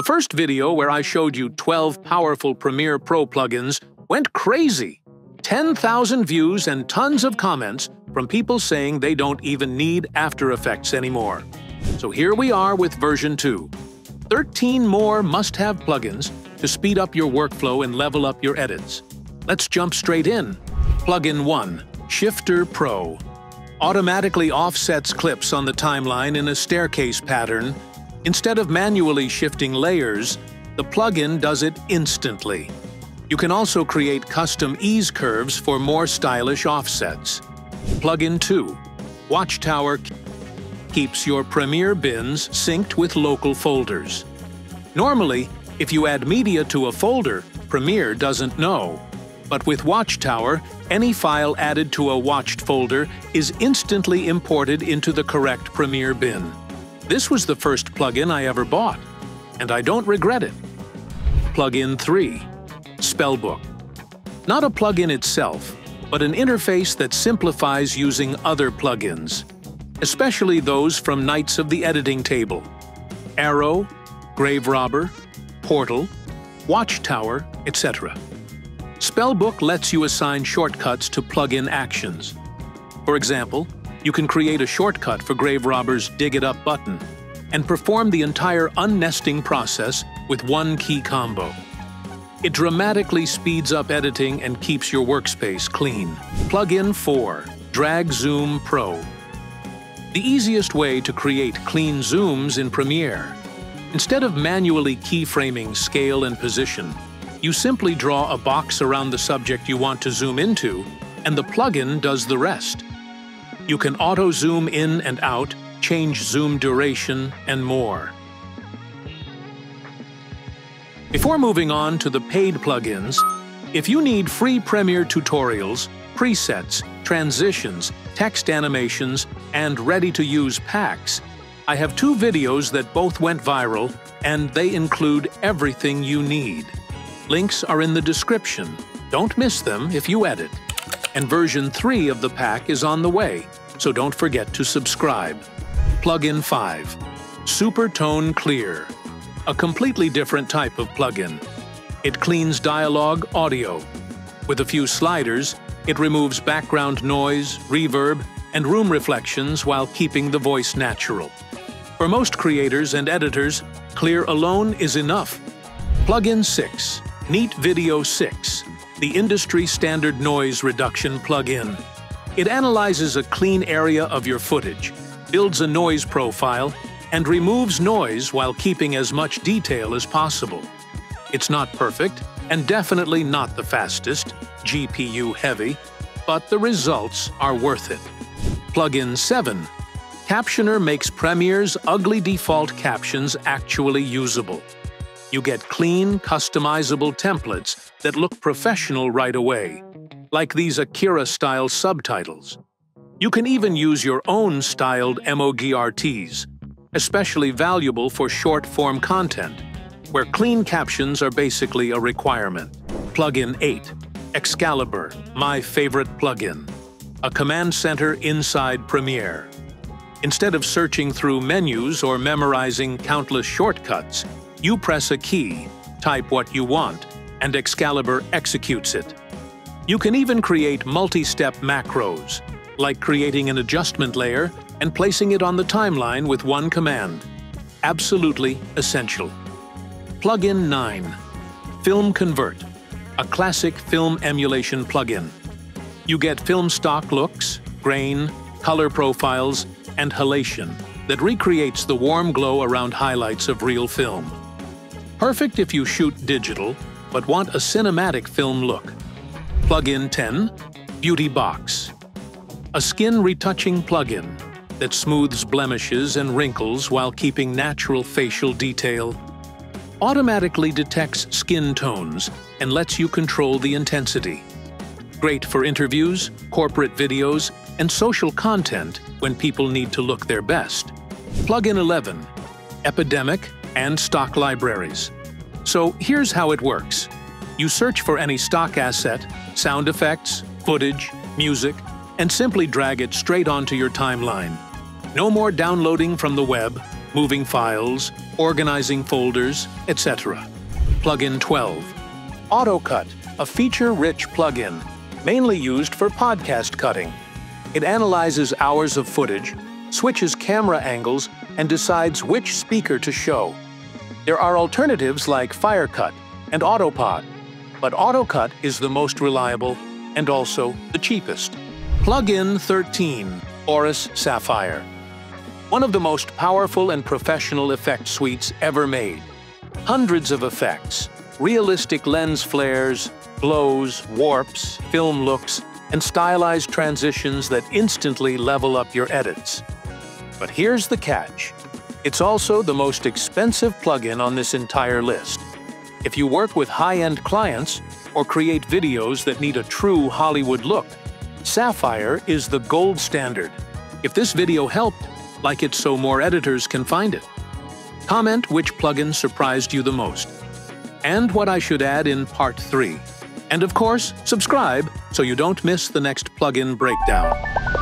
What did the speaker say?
The first video where I showed you 12 powerful Premiere Pro plugins went crazy. 10,000 views and tons of comments from people saying they don't even need After Effects anymore. So here we are with version 2. 13 more must-have plugins to speed up your workflow and level up your edits. Let's jump straight in. Plugin 1, Shifter Pro. Automatically offsets clips on the timeline in a staircase pattern. Instead of manually shifting layers, the plugin does it instantly. You can also create custom ease curves for more stylish offsets. Plugin 2, Watchtower, keeps your Premiere bins synced with local folders. Normally, if you add media to a folder, Premiere doesn't know. But with Watchtower, any file added to a watched folder is instantly imported into the correct Premiere bin. This was the first plugin I ever bought, and I don't regret it. Plugin 3, Spellbook. Not a plugin itself, but an interface that simplifies using other plugins, especially those from Knights of the Editing Table. Arrow, Grave Robber, Portal, Watchtower, etc. Spellbook lets you assign shortcuts to plugin actions. For example, you can create a shortcut for Grave Robber's Dig It Up button and perform the entire unnesting process with one key combo. It dramatically speeds up editing and keeps your workspace clean. Plugin 4, Drag Zoom Pro. The easiest way to create clean zooms in Premiere. Instead of manually keyframing scale and position, you simply draw a box around the subject you want to zoom into, and the plugin does the rest. You can auto-zoom in and out, change zoom duration, and more. Before moving on to the paid plugins, if you need free Premiere tutorials, presets, transitions, text animations, and ready-to-use packs, I have two videos that both went viral, and they include everything you need. Links are in the description. Don't miss them if you edit. And version 3 of the pack is on the way, so don't forget to subscribe. Plugin 5, SuperTone Clear, a completely different type of plugin. It cleans dialogue audio. With a few sliders, it removes background noise, reverb, and room reflections while keeping the voice natural. For most creators and editors, Clear alone is enough. Plugin 6, Neat Video 6, the industry standard noise reduction plugin. It analyzes a clean area of your footage, builds a noise profile, and removes noise while keeping as much detail as possible. It's not perfect, and definitely not the fastest, GPU heavy, but the results are worth it. Plugin 7, Captioner makes Premiere's ugly default captions actually usable. You get clean, customizable templates that look professional right away, like these Akira-style subtitles. You can even use your own styled MOGRTs, especially valuable for short-form content, where clean captions are basically a requirement. Plugin 8, Excalibur, my favorite plugin, a command center inside Premiere. Instead of searching through menus or memorizing countless shortcuts, you press a key, type what you want, and Excalibur executes it. You can even create multi-step macros, like creating an adjustment layer and placing it on the timeline with one command. Absolutely essential. Plugin 9, Film Convert, a classic film emulation plugin. You get film stock looks, grain, color profiles, and halation that recreates the warm glow around highlights of real film. Perfect if you shoot digital, but want a cinematic film look. Plugin 10, Beauty Box, a skin retouching plugin that smooths blemishes and wrinkles while keeping natural facial detail, automatically detects skin tones, and lets you control the intensity. Great for interviews, corporate videos, and social content when people need to look their best. Plugin 11, Epidemic and stock libraries. So here's how it works. You search for any stock asset, sound effects, footage, music, and simply drag it straight onto your timeline. No more downloading from the web, moving files, organizing folders, etc. Plugin 12. AutoCut, a feature-rich plugin, mainly used for podcast cutting. It analyzes hours of footage, switches camera angles, and decides which speaker to show. There are alternatives like FireCut and AutoPod, but AutoCut is the most reliable and also the cheapest. Plugin 13, Boris Sapphire. One of the most powerful and professional effect suites ever made. Hundreds of effects, realistic lens flares, glows, warps, film looks, and stylized transitions that instantly level up your edits. But here's the catch. It's also the most expensive plugin on this entire list. If you work with high-end clients or create videos that need a true Hollywood look, Sapphire is the gold standard. If this video helped, like it so more editors can find it. Comment which plugin surprised you the most, and what I should add in part 3. And of course, subscribe so you don't miss the next plugin breakdown.